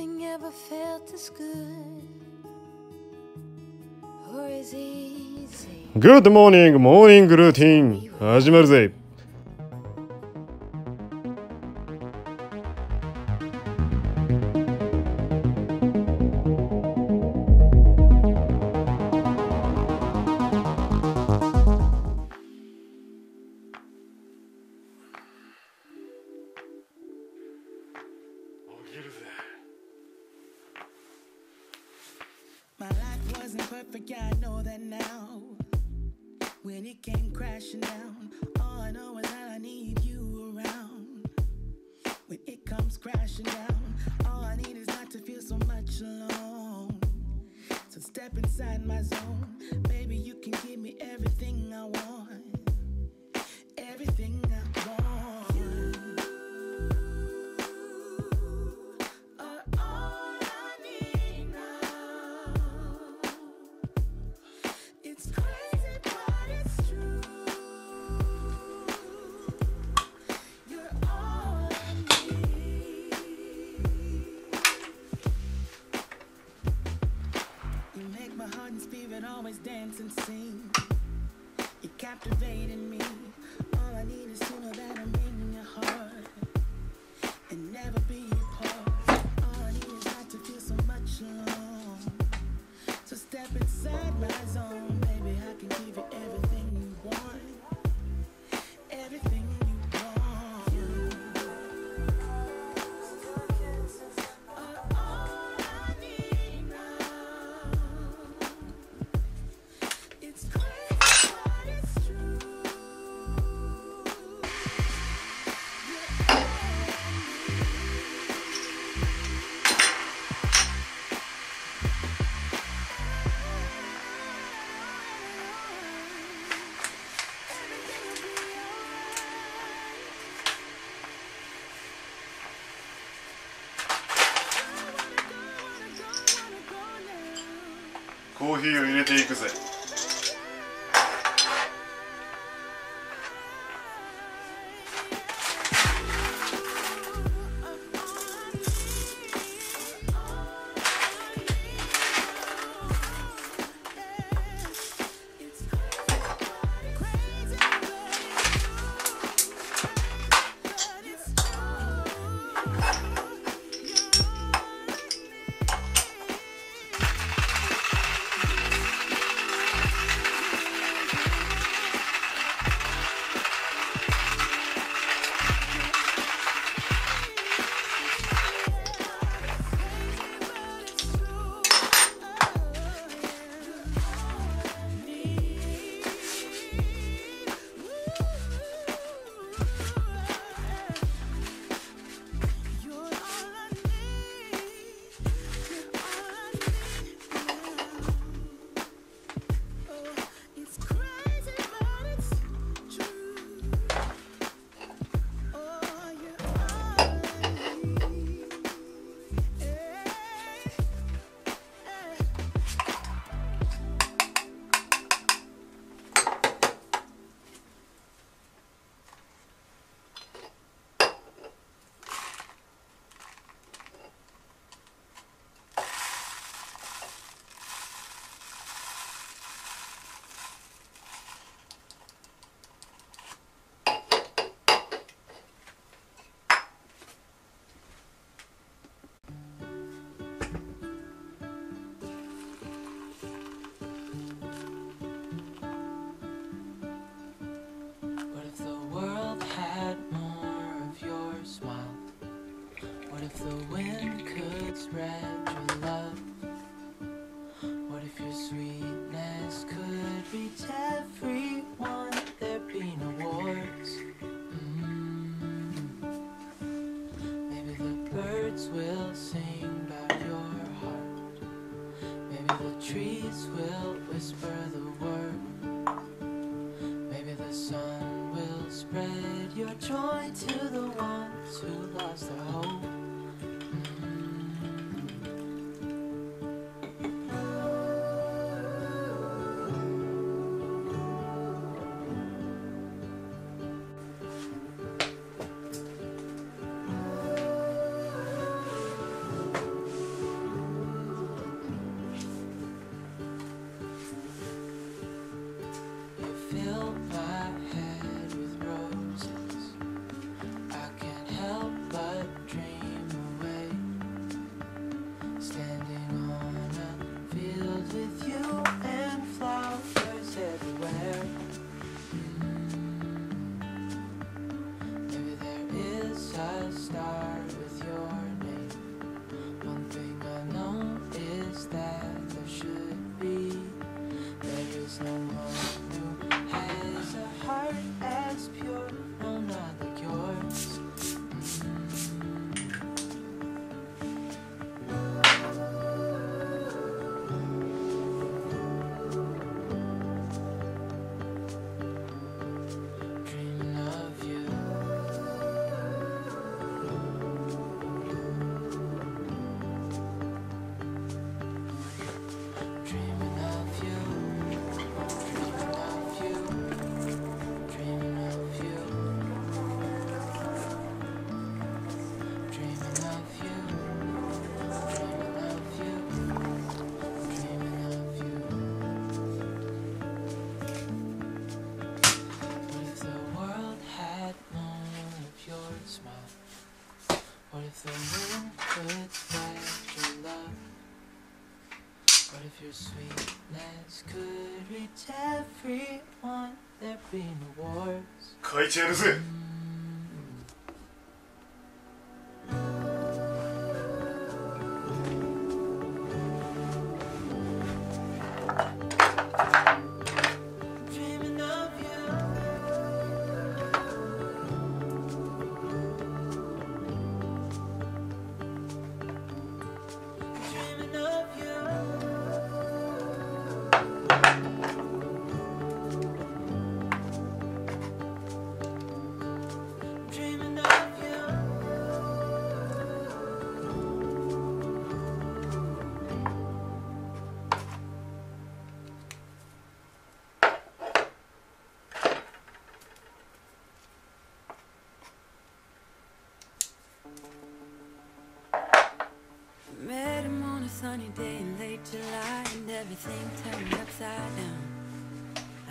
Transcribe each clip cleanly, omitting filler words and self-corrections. Nothing ever felt as good or as easy. Good morning, morning routine. Hajimaru ze. My life wasn't perfect, yeah, I know that now. When it came crashing down, all I know is that I need you around. When it comes crashing down, all I need is not to feel so much alone. So step inside my zone, baby, you can give me everything I want, everything I want. Always dance and sing. You're captivating me. All I need is to know that I'm in your heart and never be apart. All I need is not to feel so much alone. So step inside my zone, baby. I can give you everything you want, everything you want.コーヒーを入れていくぜ。What if the moon could flash your love? What if your sweetness could reach everyone? There'd be no wars. Okieru ze. Met him on a sunny day in late July, and everything turned upside down.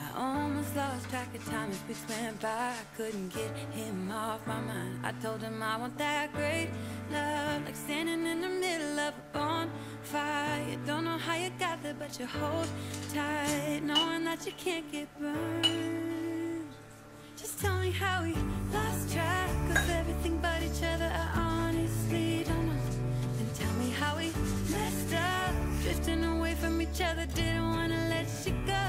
I almost lost track of time as weeks went by. I couldn't get him off my mind. I told him I want that great love, like standing in the middle of a bonfire. You don't know how you got there, but you hold tight, knowing that you can't get burned. Just tell me how we lost track of everything but each other. I honestly don't know. How we messed up, drifting away from each other, didn't want to let you go,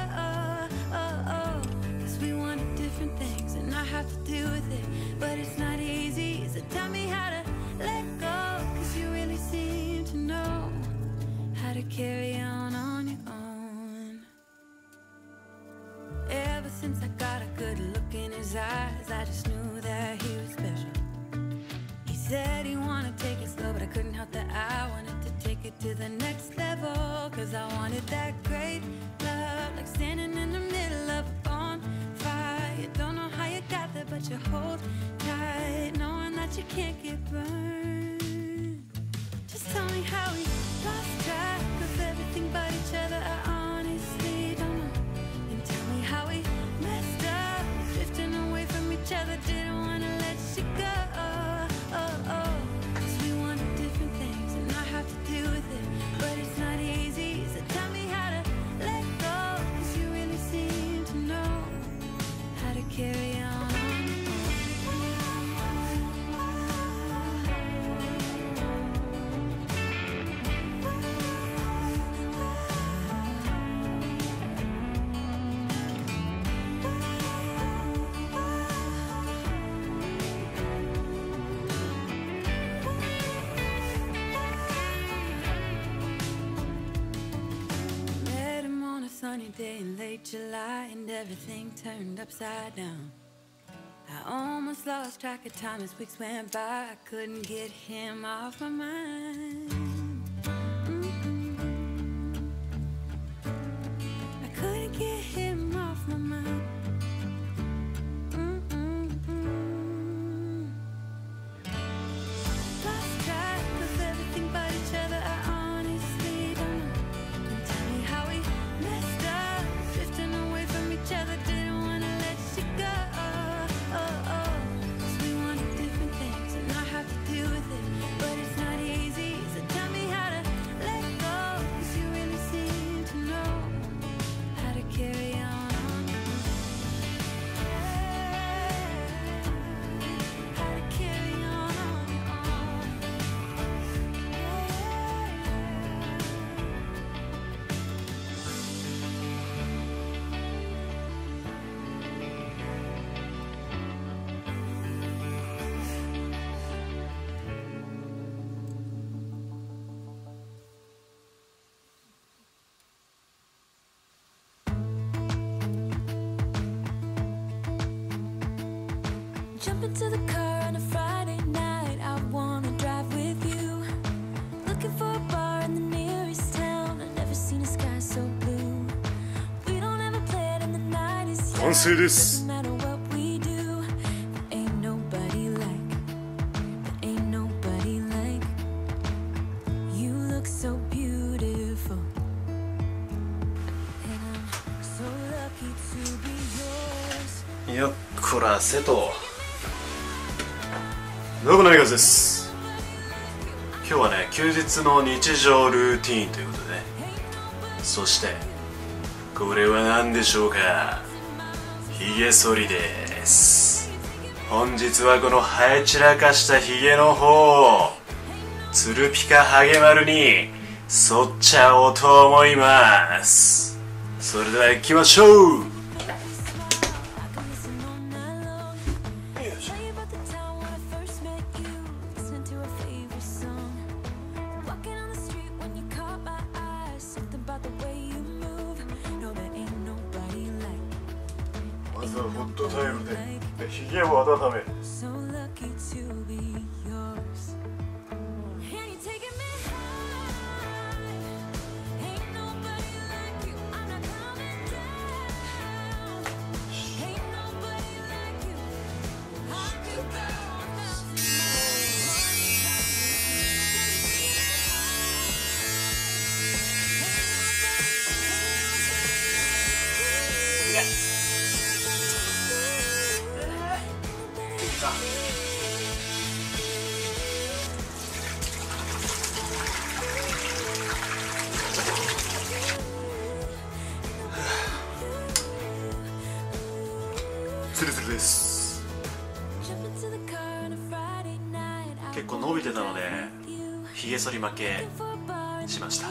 cause we wanted different things, and I have to deal with it, but it's not easy, so tell me how to let go, cause you really seem to know how to carry on your own. Ever since I got a good look in his eyes, I just knew that he was special. Said he wanted to take it slow, but I couldn't help that I wanted to take it to the next level, cause I wanted that great love, like standing in the middle of a bonfire. You don't know how you got there, but you hold tight, knowing that you can't get burned. Just tell me how we lost track of everything but each other. I honestly don't know. And tell me how we messed up, drifting away from each other, didn't want to let you go. Cause we wanted different things, and I have to deal with it, but it's not easy, so tell me how to let go, cause you really seem to know how to carry on. Sunny day in late July, and everything turned upside down. I almost lost track of time as weeks went by. I couldn't get him off my mind. I couldn't get him off my mind. Lost track of everything but each other. Jump into the car on a Friday night, I wanna drive with you. Looking for a bar in the nearest town, I've never seen a sky so blue. We don't have a plan and the night is young. Doesn't matter what we do, there ain't nobody like, there ain't nobody like. You look so beautiful, and I'm so lucky to be yours. よっこらせと信長です。今日はね、休日の日常ルーティーンということでね。そしてこれは何でしょうか。ひげ剃りです。本日はこの生え散らかしたひげの方をつるぴかはげまるに剃っちゃおうと思います。それでは行きましょう。ホットタイムでひげを温める。ツルツルです。結構伸びてたのでひげ剃り負けしました。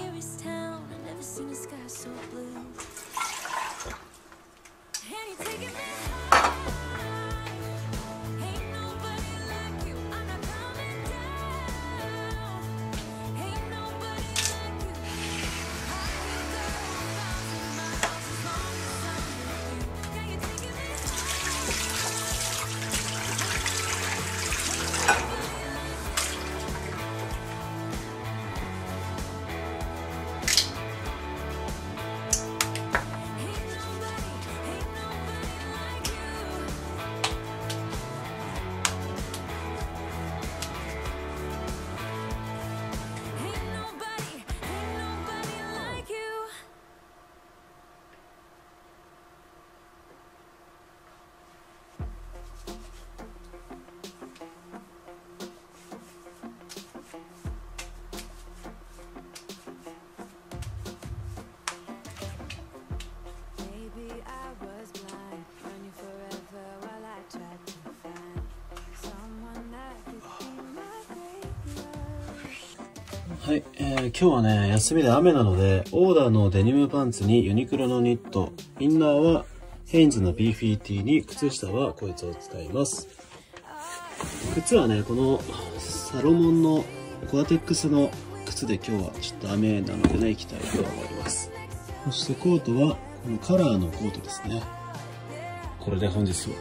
はい、今日はね休みで雨なのでオーダーのデニムパンツにユニクロのニット、インナーはヘインズのビーフィーティーに靴下はこいつを使います。靴はねこのサロモンのゴアテックスの靴で今日はちょっと雨なのでね行きたいと思います。そしてコートはこのカラーのコートですね。これで本日は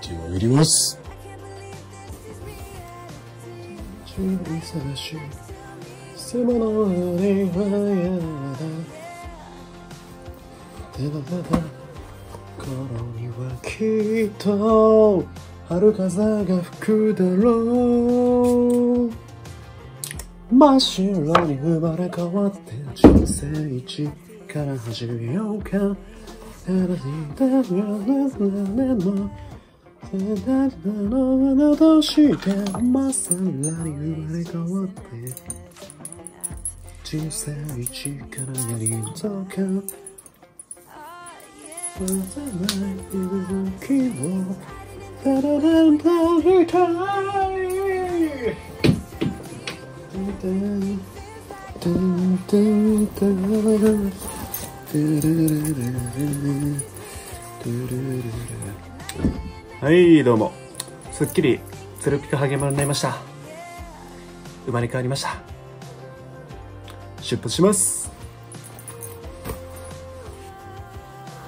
一丁を売ります。その俺はやだだだだ頃にはきっと春風が吹くだろう。真っ白に生まれ変わって人生一から始めようか。どうしてまさらに生まれ変わって人生一からやりとか「またない息吹をただなんだりたい」「てんてんてんてん」「てるるるるるるるる」はいどうもすっきりつるぴかはげまるになりました。生まれ変わりました。出発します。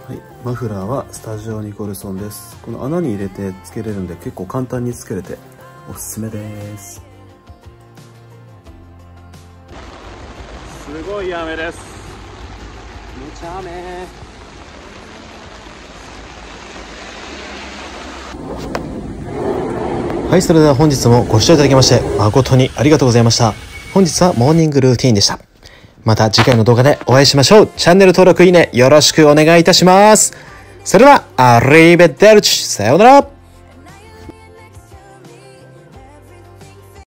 はい、マフラーはスタジオニコルソンです。この穴に入れてつけれるんで結構簡単につけれておすすめです。すごい雨です。めちゃ雨。はい、それでは本日もご視聴いただきまして誠にありがとうございました。本日はモーニングルーティーンでした。また次回の動画でお会いしましょう。チャンネル登録、いいねよろしくお願いいたします。それではアリベデルチ、さようなら。